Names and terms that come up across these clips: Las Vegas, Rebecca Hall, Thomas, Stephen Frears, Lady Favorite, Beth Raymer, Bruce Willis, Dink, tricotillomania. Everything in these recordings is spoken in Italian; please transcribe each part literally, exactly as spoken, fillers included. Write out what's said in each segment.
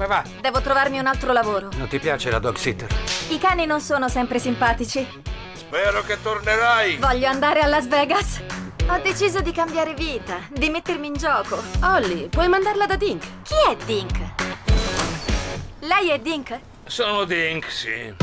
come va? Devo trovarmi un altro lavoro. Non ti piace la dog sitter? I cani non sono sempre simpatici. Spero che tornerai. Voglio andare a Las Vegas. Ho deciso di cambiare vita, di mettermi in gioco. Ollie, puoi mandarla da Dink? Chi è Dink? Lei è Dink? Sono Dink, sì.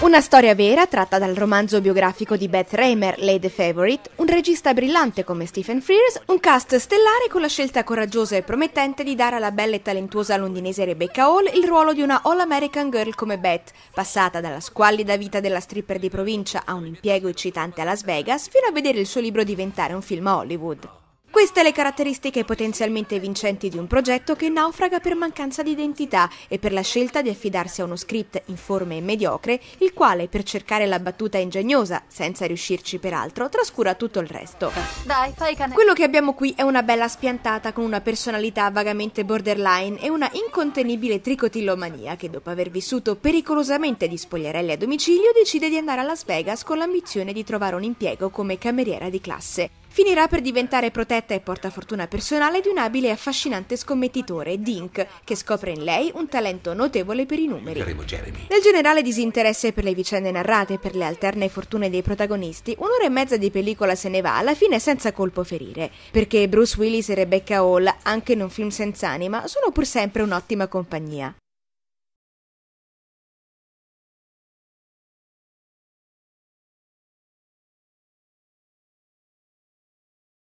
Una storia vera tratta dal romanzo biografico di Beth Raymer, Lady Favorite, un regista brillante come Stephen Frears, un cast stellare con la scelta coraggiosa e promettente di dare alla bella e talentuosa londinese Rebecca Hall il ruolo di una all-American girl come Beth, passata dalla squallida vita della stripper di provincia a un impiego eccitante a Las Vegas, fino a vedere il suo libro diventare un film a Hollywood. Queste le caratteristiche potenzialmente vincenti di un progetto che naufraga per mancanza di identità e per la scelta di affidarsi a uno script informe e mediocre, il quale, per cercare la battuta ingegnosa, senza riuscirci peraltro, trascura tutto il resto. Dai, fai cane. Quello che abbiamo qui è una bella spiantata con una personalità vagamente borderline e una incontenibile tricotillomania che, dopo aver vissuto pericolosamente di spogliarelli a domicilio, decide di andare a Las Vegas con l'ambizione di trovare un impiego come cameriera di classe. Finirà per diventare protetta e portafortuna personale di un abile e affascinante scommettitore, Dink, che scopre in lei un talento notevole per i numeri. Nel generale disinteresse per le vicende narrate e per le alterne fortune dei protagonisti, un'ora e mezza di pellicola se ne va alla fine senza colpo ferire, perché Bruce Willis e Rebecca Hall, anche in un film senza anima, sono pur sempre un'ottima compagnia.